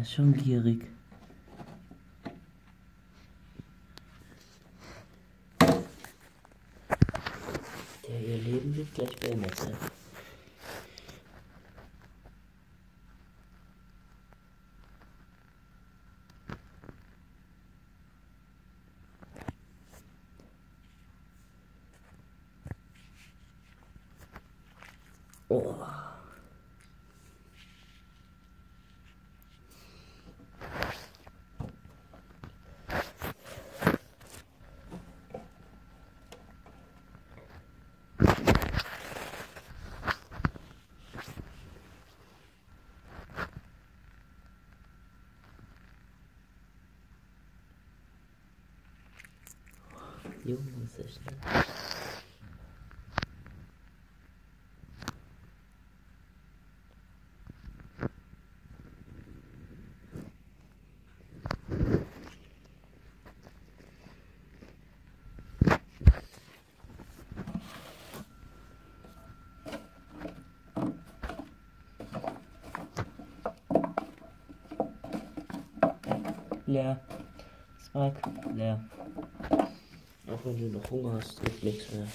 Er ist schon gierig. Der hier Leben wird gleich beendet sein. Oh. Junge, sehr schnell. Leer. Spike, leer. Auch wenn du noch Hunger hast, gibt nichts mehr.